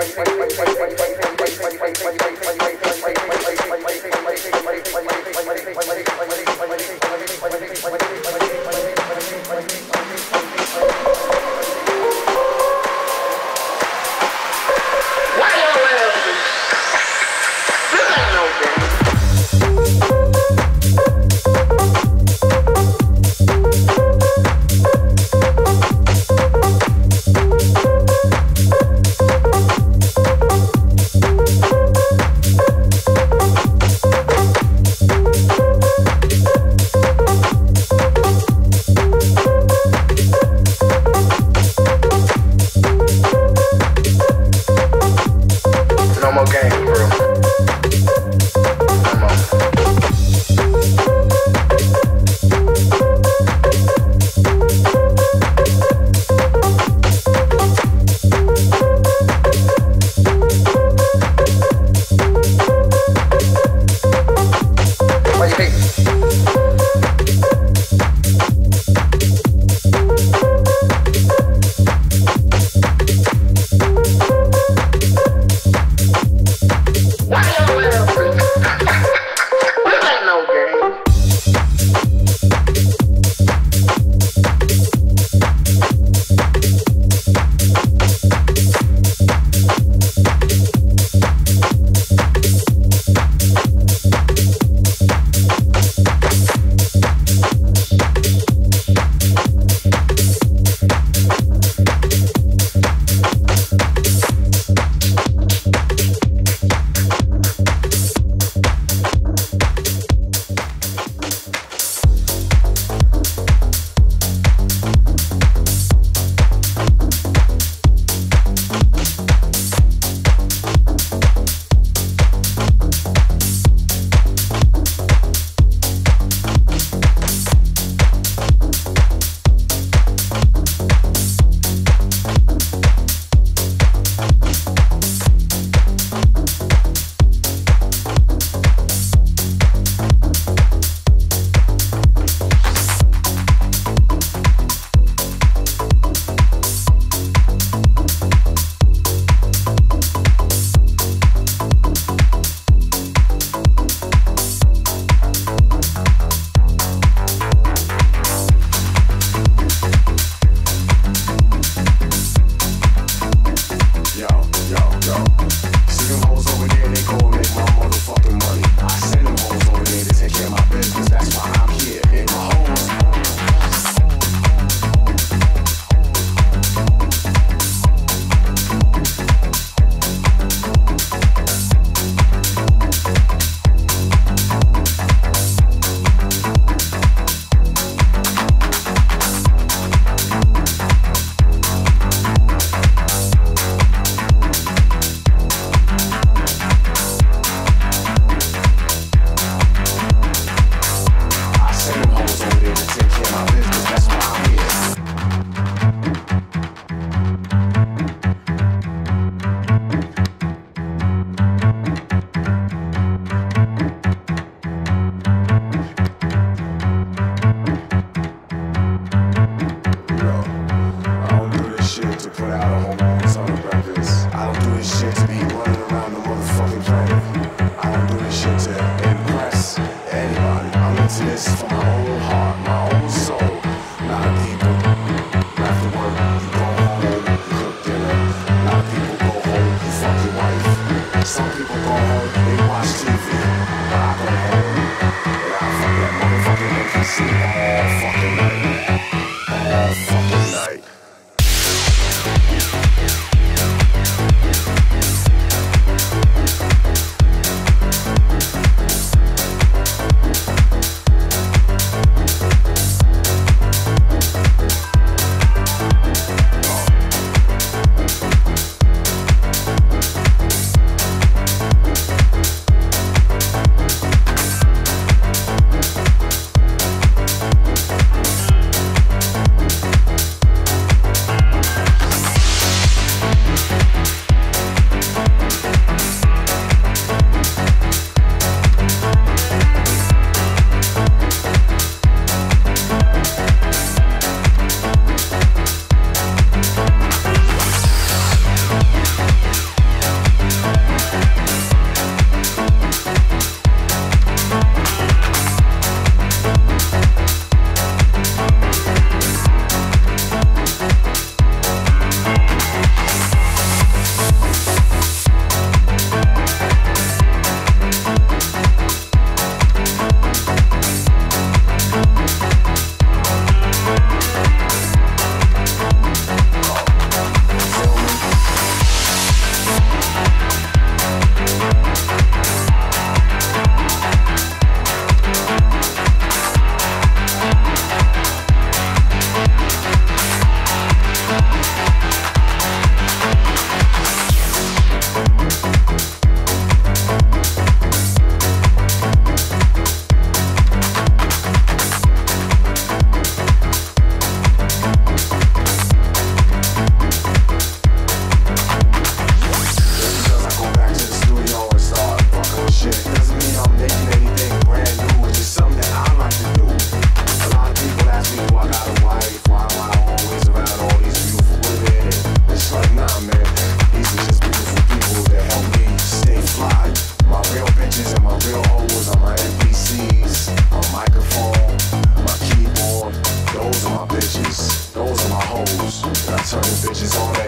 All fucking night.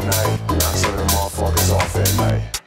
at night. I turn them motherfuckers off at night.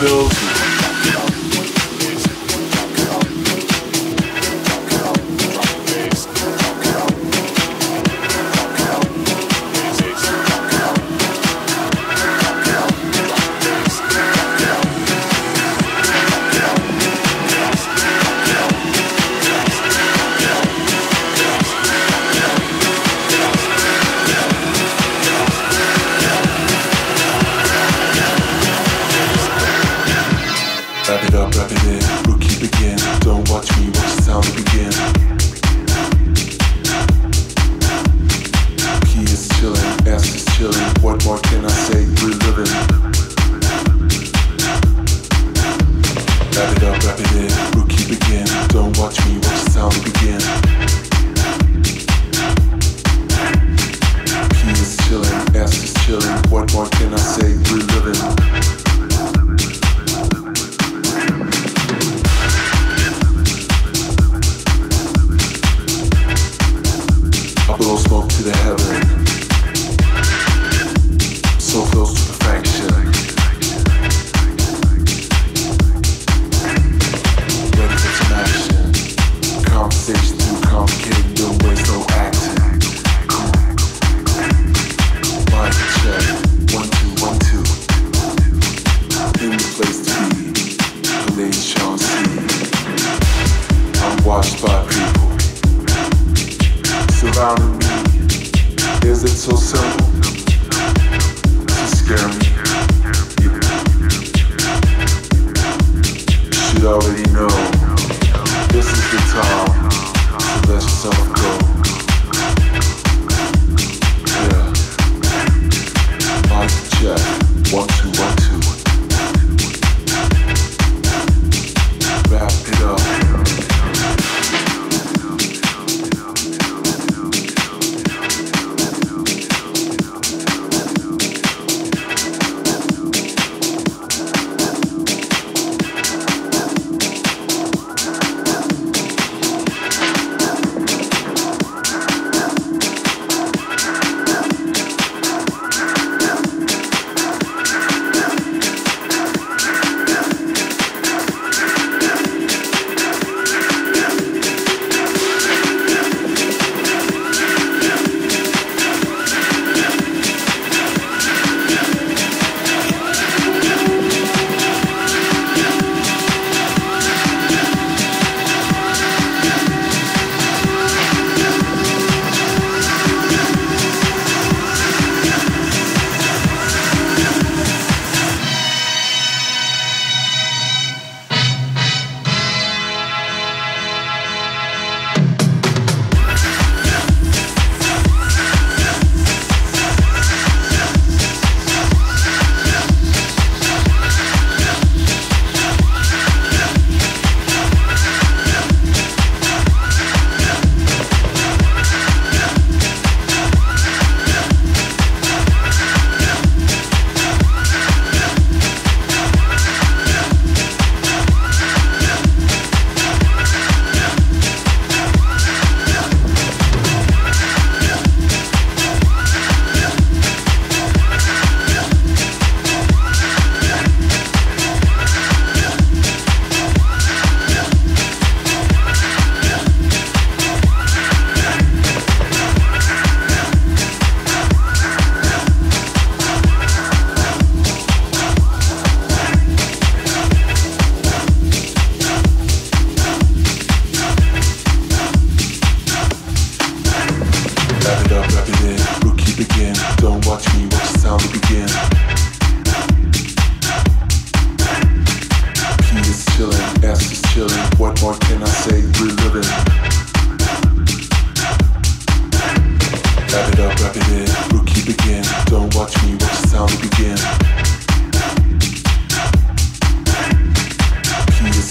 building. Wrap it in, rookie begin. Don't watch me, watch the sound begin. Key is chillin', ass is chillin'. What more can I say? We're living. Wrap it up, wrap it in, rookie begin. Don't watch me, watch the sound begin. Key is chillin', ass is chillin'. What more can I say? We're living. Blow smoke to the heaven, so close to perfection. Ready for some action, conversation too complicated, don't waste no acting. Mind check, 1, 2, 1, 2. In the place to be, the ladies shall see. I'm watched by people surrounding me. Is it so simple to scare me? You should already know. This is the time to let yourself go. Yeah. Mic check. 1, 2, 1, 2. Wrap it up.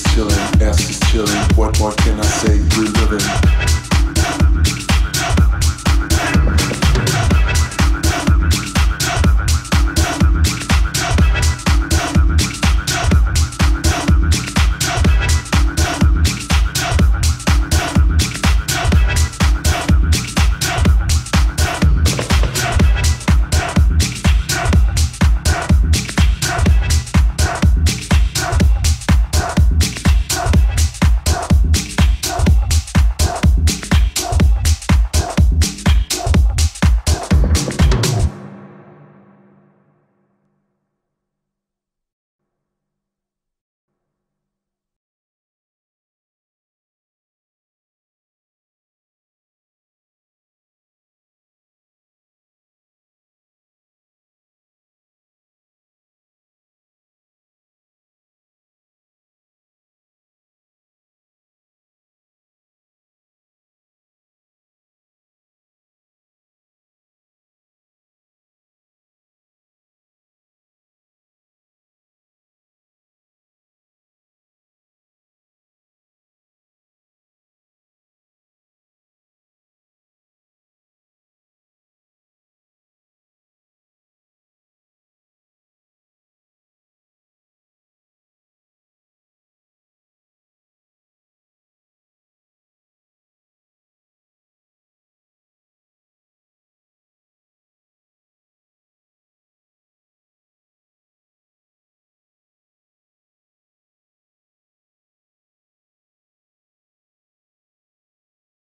Chillin', ass is chillin', what more can I say? We're livin'.